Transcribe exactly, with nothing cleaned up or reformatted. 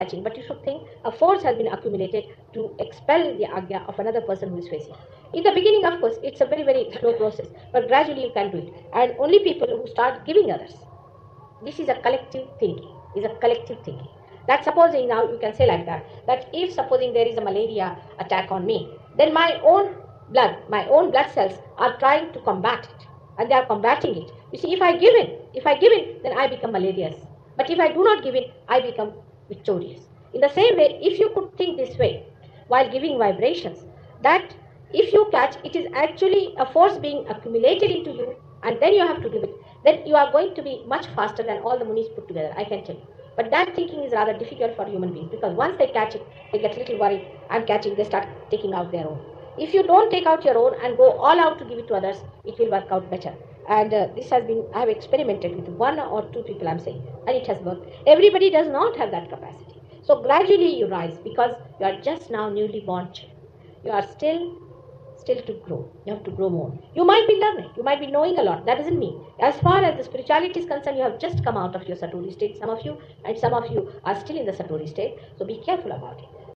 catching. But you should think a force has been accumulated to expel the agya of another person who is facing. In the beginning, of course, it's a very, very slow process, but gradually you can do it. And only people who start giving others. This is a collective thinking, is a collective thinking. That supposing now you can say like that, that if supposing there is a malaria attack on me, then my own blood, my own blood cells are trying to combat it. And they are combating it. You see, if I give in, if I give in, then I become malarious. But if I do not give in, I become victorious. In the same way, if you could think this way, while giving vibrations, that if you catch, it is actually a force being accumulated into you, and then you have to give it, then you are going to be much faster than all the munis put together, I can tell you. But that thinking is rather difficult for human beings, because once they catch it, they get a little worried, I'm catching, they start taking out their own. If you don't take out your own and go all out to give it to others, it will work out better. And uh, this has been, I have experimented with one or two people, I'm saying, and it has worked. Everybody does not have that capacity. So gradually you rise, because you are just now newly born children. You are still, still to grow. You have to grow more. You might be learning, you might be knowing a lot. That doesn't mean. As far as the spirituality is concerned, you have just come out of your satori state, some of you, and some of you are still in the satori state. So be careful about it.